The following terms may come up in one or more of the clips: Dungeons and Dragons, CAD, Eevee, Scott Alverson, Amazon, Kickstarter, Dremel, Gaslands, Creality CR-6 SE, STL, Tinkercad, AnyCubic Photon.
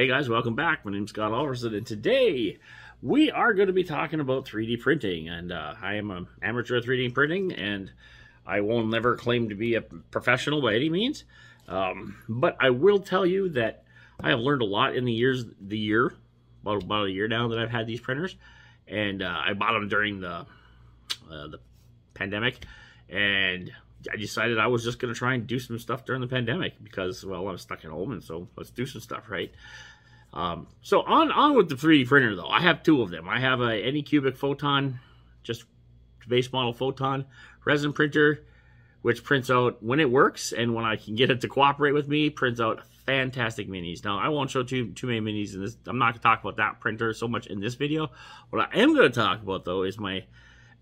Hey guys, welcome back. My name's Scott Alverson, and today we are going to be talking about 3D printing. And I am an amateur at 3D printing, and I will never claim to be a professional by any means. But I will tell you that I have learned a lot in about a year now that I've had these printers. And I bought them during the pandemic, and I decided I was just going to try and do some stuff during the pandemic because, well, I'm stuck at home, and so let's do some stuff, right? So on with the 3D printer, though. I have two of them. I have a AnyCubic Photon, just base model Photon resin printer, which prints out when it works, and when I can get it to cooperate with me, prints out fantastic minis. Now, I won't show too many minis in this. I'm not going to talk about that printer so much in this video. What I am going to talk about, though, is my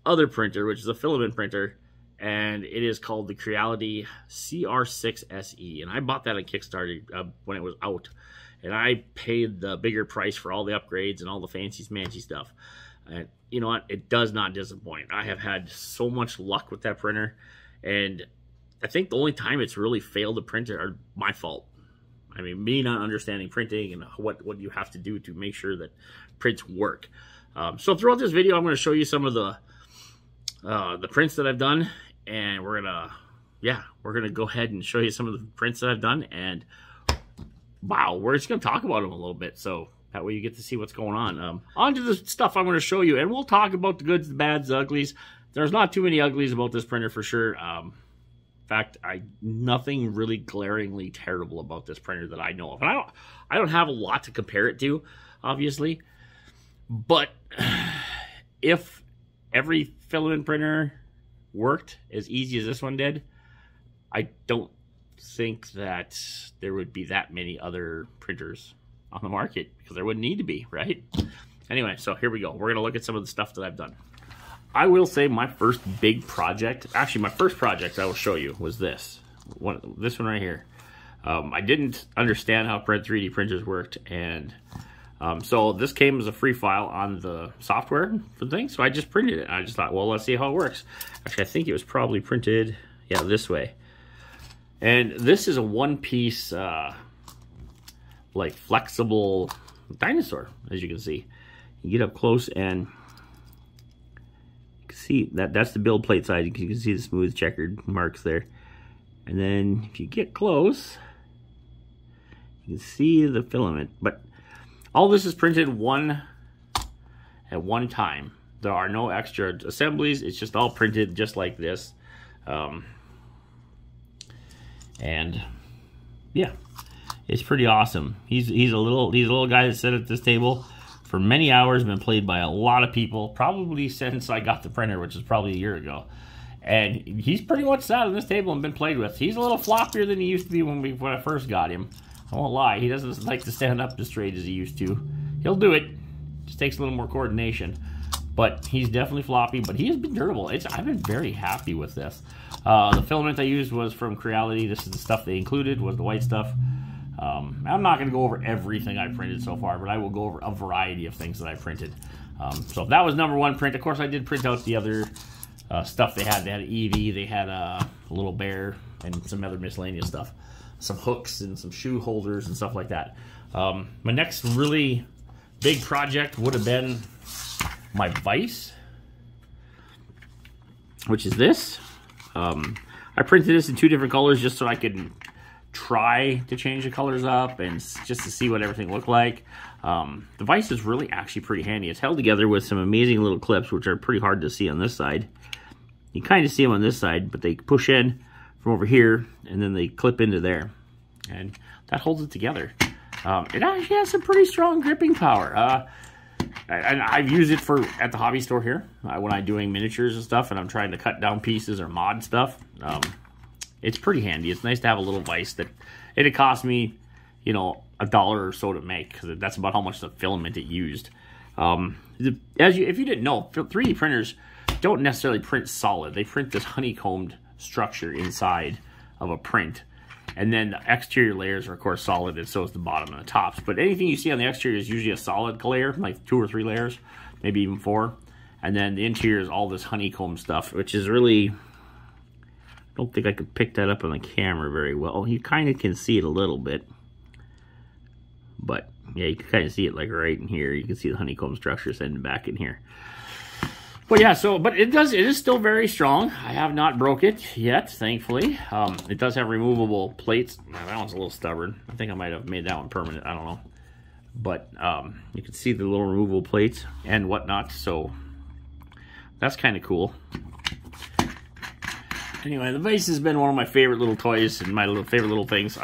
other printer, which is a filament printer, and it is called the Creality CR-6 SE, and I bought that on Kickstarter when it was out, and I paid the bigger price for all the upgrades and all the fancy-smancy stuff, and you know what? It does not disappoint. I have had so much luck with that printer, and I think the only time it's really failed to print it are my fault. I mean, me not understanding printing and what you have to do to make sure that prints work. So throughout this video, I'm going to show you some of the prints that I've done, and we're gonna go ahead and show you some of the prints that I've done, and wow, we're just gonna talk about them a little bit, so that way you get to see what's going on. On to the stuff I'm gonna show you, and we'll talk about the goods, the bads, the uglies. There's not too many uglies about this printer for sure. In fact, nothing really glaringly terrible about this printer that I know of, and I don't have a lot to compare it to, obviously, but if every filament printer worked as easy as this one did, I don't think that there would be that many other printers on the market, because there wouldn't need to be, right? Anyway, so here we go. We're going to look at some of the stuff that I've done. I will say my first big project, actually my first project I will show you, was this one right here. I didn't understand how 3D printers worked, and so this came as a free file on the software for things, so I just printed it. I just thought, well, let's see how it works. Actually, I think it was probably printed, yeah, this way. And this is a one-piece, like, flexible dinosaur, as you can see. You get up close and you can see that's the build plate side. You can see the smooth checkered marks there. And then if you get close, you can see the filament. But all this is printed at one time. There are no extra assemblies. It's just all printed just like this. And yeah, it's pretty awesome. He's a little guy that sat at this table for many hours, been played by a lot of people, probably since I got the printer, which is probably a year ago. And he's pretty much sat at this table and been played with. He's a little floppier than he used to be when I first got him. I won't lie, he doesn't like to stand up as straight as he used to. He'll do it, just takes a little more coordination. But he's definitely floppy, but he has been durable. I've been very happy with this. The filament I used was from Creality. This is the stuff they included, was the white stuff. I'm not going to go over everything I printed so far, but I will go over a variety of things that I printed. So that was number one print. Of course, I did print out the other stuff they had. They had an Eevee, they had a little bear, and some other miscellaneous stuff. Some hooks and some shoe holders and stuff like that. My next really big project would have been my vise, which is this. I printed this in two different colors just so I could try to change the colors up and just to see what everything looked like. The vise is really actually pretty handy. It's held together with some amazing little clips, which are pretty hard to see on this side. You kind of see them on this side, but they push in from over here, and then they clip into there, and that holds it together. It actually has some pretty strong gripping power, and I've used it at the hobby store here when I'm doing miniatures and stuff, and I'm trying to cut down pieces or mod stuff. It's pretty handy. It's nice to have a little vise that it cost me, you know, $1 or so to make, because that's about how much the filament it used. If you didn't know, 3D printers don't necessarily print solid; they print this honeycombed structure inside of a print, and then the exterior layers are of course solid, and so is the bottom and the tops, but anything you see on the exterior is usually a solid layer, like 2 or 3 layers, maybe even 4, and then the interior is all this honeycomb stuff, which is really, I don't think I could pick that up on the camera very well. You kind of can see it a little bit, but Yeah, you can kind of see it like right in here. You can see the honeycomb structure sending back in here. But yeah, so, but it is still very strong. I have not broke it yet, thankfully. It does have removable plates. Now, that one's a little stubborn. I think I might have made that one permanent. I don't know. But you can see the little removable plates and whatnot. So that's kind of cool. Anyway, the vase has been one of my favorite little toys and my favorite little things.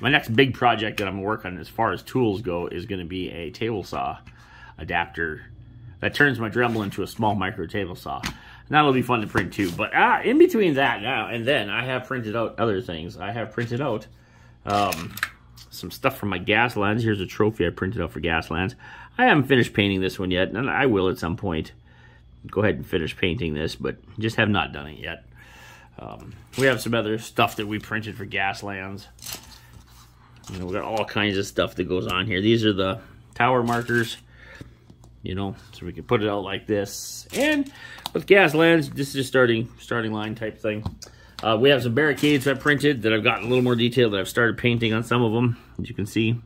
My next big project that I'm working on as far as tools go is going to be a table saw adapter that turns my Dremel into a small micro table saw. And that'll be fun to print too. But in between that now and then, I have printed out other things. I have printed out some stuff from my Gaslands. Here's a trophy I printed out for Gaslands. I haven't finished painting this one yet, and I will at some point go ahead and finish painting this, but just have not done it yet. We have some other stuff that we printed for Gaslands. You know, we got all kinds of stuff that goes on here. These are the tower markers, you know, so we can put it out like this. And with Gaslands, this is just starting line type thing. We have some barricades I printed that I've gotten a little more detail, that I've started painting on some of them. As you can see,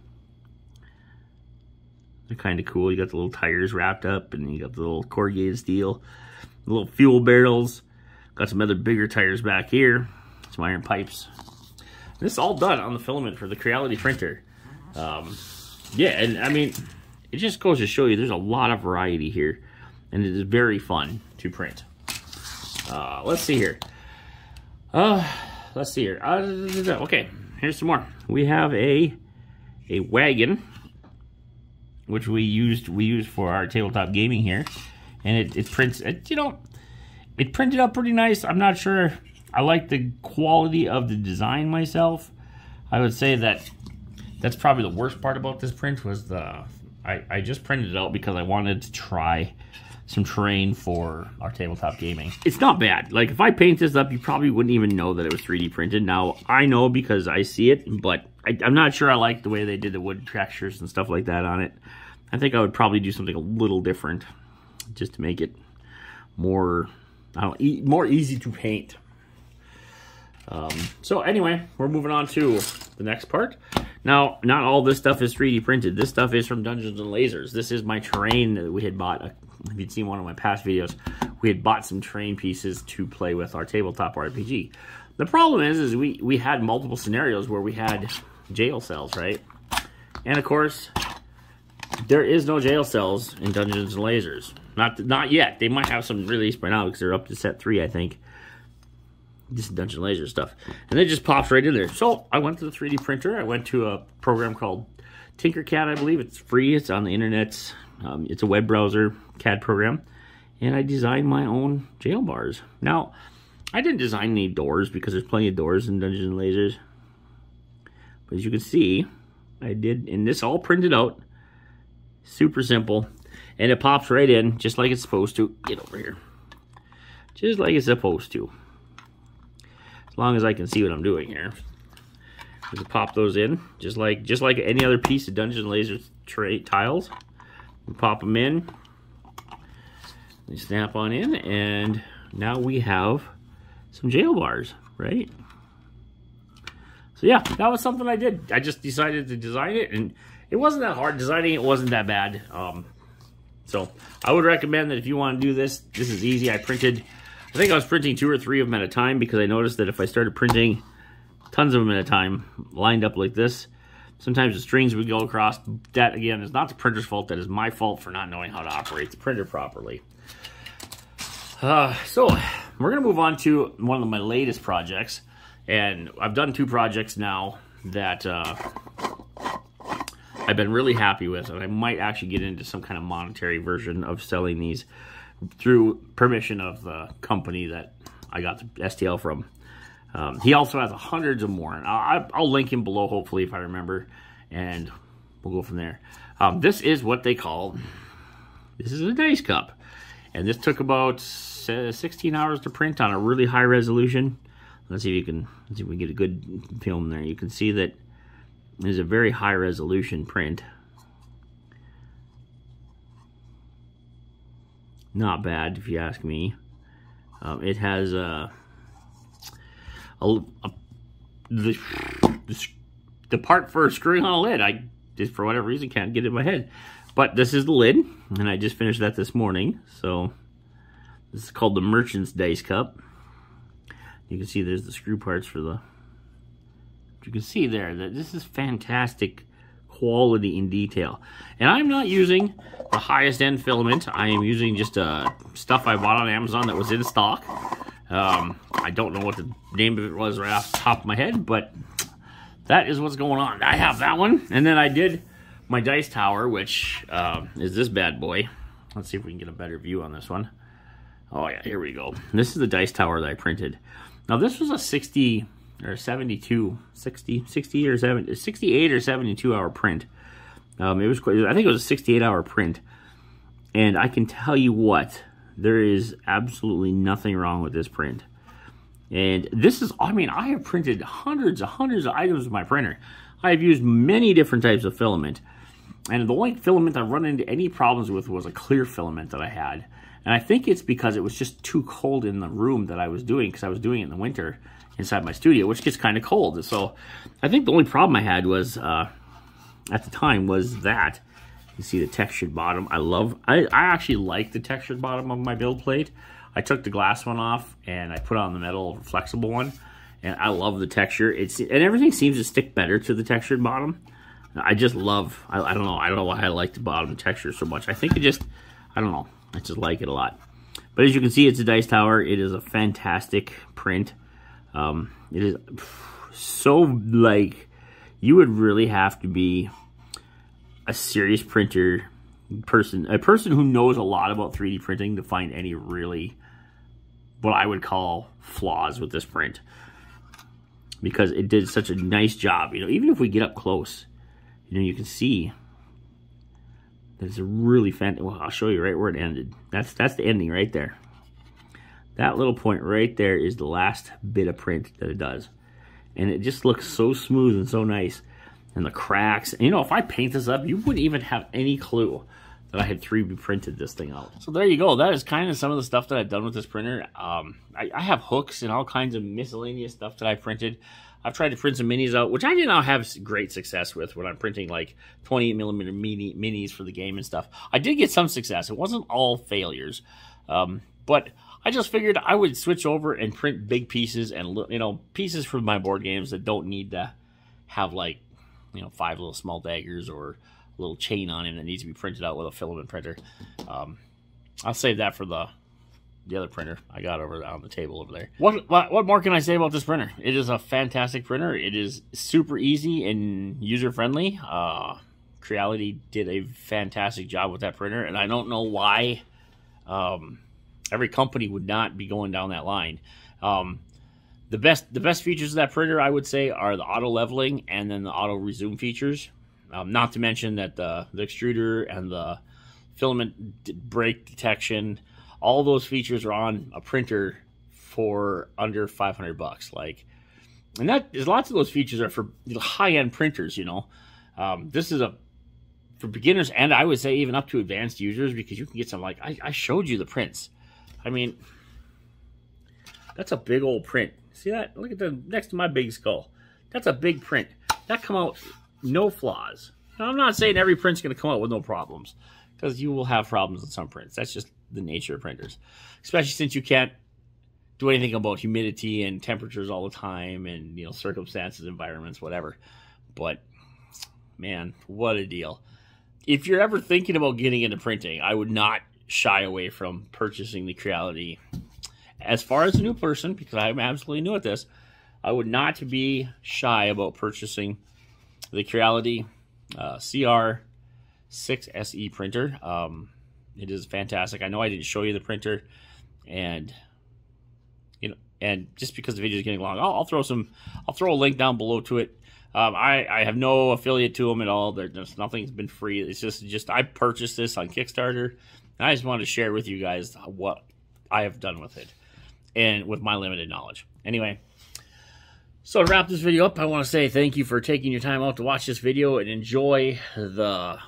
they're kind of cool. You got the little tires wrapped up, and you got the little corrugated steel, the little fuel barrels. Got some other bigger tires back here, some iron pipes. This is all done on the filament for the Creality printer. Yeah, and I mean, it just goes to show you there's a lot of variety here, and it is very fun to print. Let's see here. Okay, here's some more. We have a wagon, which we used for our tabletop gaming here, and it prints. You know, it printed up pretty nice. I'm not sure. I like the quality of the design myself. I would say that that's probably the worst part about this print was the... I just printed it out because I wanted to try some terrain for our tabletop gaming. It's not bad. Like, if I paint this up, you probably wouldn't even know that it was 3D printed. Now, I know because I see it, but I'm not sure I like the way they did the wood textures and stuff like that on it. I think I would probably do something a little different just to make it more... more easy to paint. So anyway, we're moving on to the next part. Now, not all this stuff is 3D printed. This stuff is from Dungeons & Lasers. This is my terrain that we had bought. If you'd seen one of my past videos, we had bought some terrain pieces to play with our tabletop RPG. The problem is we had multiple scenarios where we had jail cells, right? And of course, there is no jail cells in Dungeons & Lasers. Not yet. They might have some released by now because they're up to set 3, I think. This is Dungeon Laser stuff. And it just pops right in there. So I went to the 3D printer. I went to a program called Tinkercad, I believe. It's free. It's on the internet. It's a web browser CAD program. And I designed my own jail bars. Now, I didn't design any doors because there's plenty of doors in Dungeons & Lasers. But as you can see, I did, and this all printed out. Super simple. And it pops right in, just like it's supposed to. Get over here. Just like it's supposed to. As long as I can see what I'm doing here. Just pop those in, just like any other piece of Dungeons & Lasers tray tiles. We pop them in. They snap on in, and now we have some jail bars, right? So yeah, that was something I did. I just decided to design it, and it wasn't that hard. Designing it wasn't that bad. So I would recommend that if you want to do this, this is easy. I think I was printing 2 or 3 of them at a time because I noticed that if I started printing tons of them at a time, lined up like this, sometimes the strings would go across. That, again, is not the printer's fault. That is my fault for not knowing how to operate the printer properly. So we're going to move on to one of my latest projects. And I've done 2 projects now that... I've been really happy with, and I might actually get into some kind of monetary version of selling these through permission of the company that I got the STL from. He also has hundreds of more, and I'll link him below, hopefully, if I remember, and we'll go from there. This is what they call, this is a dice cup, and this took about 16 hours to print on a really high resolution. Let's see if we can get a good film there. You can see that it is a very high resolution print. Not bad, if you ask me. It has the part for screwing on a lid. I just for whatever reason can't get it in my head. But this is the lid, and I just finished that this morning. So this is called the Merchant's Dice Cup. You can see there's the screw parts for the... You can see there that this is fantastic quality in detail. And I'm not using the highest end filament. I am using just stuff I bought on Amazon that was in stock. I don't know what the name of it was right off the top of my head, but that is what's going on. I have that one, and then I did my dice tower, which is this bad boy. Let's see if we can get a better view on this one. Oh yeah, here we go. This is the dice tower that I printed. Now this was a 60 or 72, 60 or 70, 68 or 72 hour print. It was, I think it was a 68 hour print. And I can tell you what, there is absolutely nothing wrong with this print. And this is, I mean, I have printed hundreds of items with my printer. I have used many different types of filament. And the only filament I've run into any problems with was a clear filament that I had. And I think it's because it was just too cold in the room that I was doing, because I was doing it in the winter inside my studio, which gets kind of cold. So I think the only problem I had was, at the time, was that. You see the textured bottom. I actually like the textured bottom of my build plate. I took the glass one off and I put on the metal flexible one, and I love the texture. And everything seems to stick better to the textured bottom. I just love, I don't know why I like the bottom texture so much. I think it just, I don't know, I just like it a lot. But as you can see, it's a dice tower. It is a fantastic print. It is so, like, you would really have to be a serious printer person, a person who knows a lot about 3D printing, to find any really what I would call flaws with this print, because it did such a nice job. You know, even if we get up close, you know, you can see that it's a really fantastic. Well, I'll show you right where it ended. That's the ending right there. That little point right there is the last bit of print that it does. And it just looks so smooth and so nice. And the cracks, you know, if I paint this up, you wouldn't even have any clue that I had 3D printed this thing out. So there you go. That is kind of some of the stuff that I've done with this printer. I have hooks and all kinds of miscellaneous stuff that I printed. I've tried to print some minis out, which I did not have great success with when I'm printing like 28mm minis for the game and stuff. I did get some success. It wasn't all failures, but I just figured I would switch over and print big pieces, and, you know, pieces for my board games that don't need to have, like, you know, 5 little small daggers or a little chain on him that needs to be printed out with a filament printer. I'll save that for the other printer I got over on the table over there. What more can I say about this printer? It is a fantastic printer. It is super easy and user-friendly. Creality did a fantastic job with that printer, and I don't know why every company would not be going down that line. The best features of that printer, I would say, are the auto leveling and then the auto resume features. Not to mention that the extruder and the filament break detection, all those features are on a printer for under $500. Like, and that is, lots of those features are for high-end printers. You know, this is for beginners, and I would say even up to advanced users, because you can get some, like, I showed you the prints. I mean, that's a big old print. See that? Look at the next to my big skull. That's a big print. That come out no flaws. Now, I'm not saying every print's going to come out with no problems, because you will have problems with some prints. That's just the nature of printers, especially since you can't do anything about humidity and temperatures all the time, and, you know, circumstances, environments, whatever. But man, what a deal. If you're ever thinking about getting into printing, I would not shy away from purchasing the Creality. As far as a new person, because I'm absolutely new at this, I would not be shy about purchasing the Creality CR-6 SE printer. It is fantastic. I know I didn't show you the printer, and, you know, and just because the video is getting long, I'll throw a link down below to it. I have no affiliate to them at all. There's nothing's been free. It's just I purchased this on Kickstarter, and I just wanted to share with you guys what I have done with it, and with my limited knowledge. Anyway, so to wrap this video up, I want to say thank you for taking your time out to watch this video and enjoy the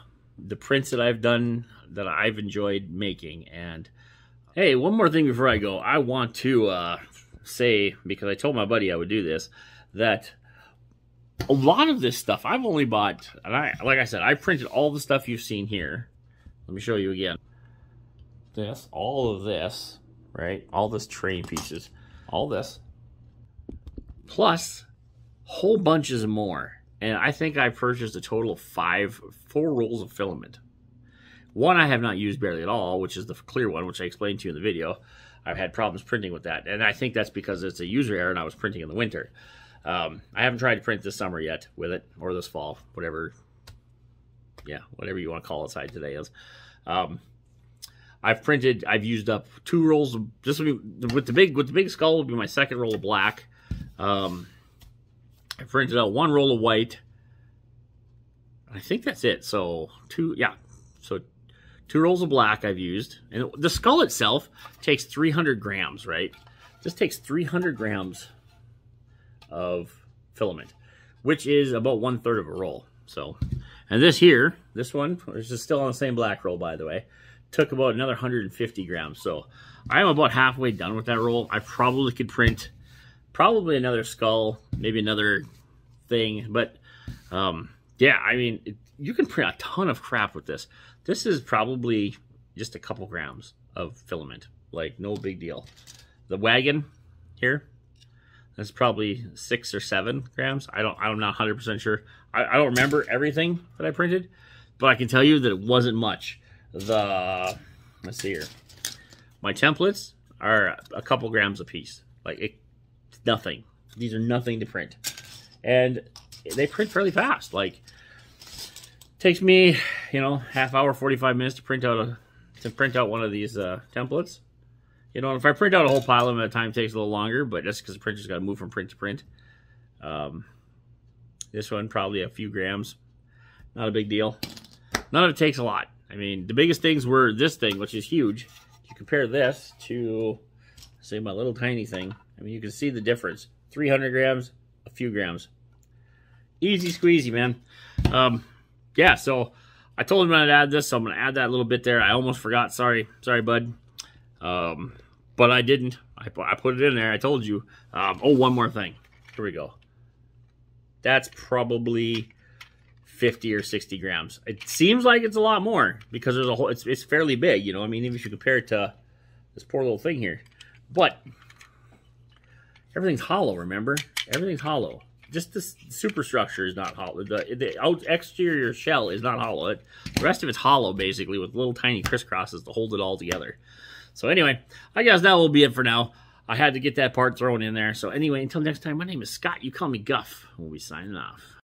prints that I've done, that I've enjoyed making. And hey, one more thing before I go. I want to say, because I told my buddy I would do this, that a lot of this stuff I've only bought, and like I said, I printed all the stuff you've seen here. Let me show you again. This, all of this, right? All this train pieces, all this, plus whole bunches more. And I think I purchased a total of four rolls of filament. One I have not used barely at all, which is the clear one, which I explained to you in the video. I've had problems printing with that, and I think that's because it's a user error and I was printing in the winter. I haven't tried to print this summer yet with it, or this fall, whatever. Yeah, whatever you want to call it side today is. I've used up two rolls of, with the big skull will be my second roll of black. I printed out one roll of white. I think that's it. So two rolls of black I've used, and the skull itself takes 300 grams, right? This takes 300 grams of filament, which is about 1/3 of a roll. So, and this here, this one, which is still on the same black roll, by the way, took about another 150 grams. So I'm about halfway done with that roll. I probably could print probably another skull, maybe another thing, but yeah, I mean, you can print a ton of crap with this. This is probably just a couple grams of filament, like no big deal. The wagon here, that's probably 6 or 7 grams. I'm not 100% sure. I don't remember everything that I printed, but I can tell you that it wasn't much. Let's see here. My templates are a couple grams a piece. Like it's nothing. These are nothing to print, and they print fairly fast. Like, takes me, you know, half hour, 45 minutes to print out one of these templates. You know, if I print out a whole pile of them at a time, it takes a little longer, but that's because the printer's got to move from print to print. This one, probably a few grams. Not a big deal. None of it takes a lot. I mean, the biggest things were this thing, which is huge. If you compare this to, say, my little tiny thing, I mean, you can see the difference. 300 grams, a few grams. Easy squeezy, man. Yeah, so I told him I'd add this, so I'm going to add that little bit there. I almost forgot. Sorry, bud. But I didn't. I put it in there. I told you. Oh, one more thing. Here we go. That's probably 50 or 60 grams. It seems like it's a lot more because there's a whole. It's fairly big, you know. I mean, even if you compare it to this poor little thing here, but everything's hollow. Remember, everything's hollow. Just this superstructure is not hollow. The exterior shell is not hollow. The rest of it's hollow, basically, with little tiny crisscrosses to hold it all together. So anyway, I guess that will be it for now. I had to get that part thrown in there. So anyway, until next time, my name is Scott. You call me Guff. We'll be signing off.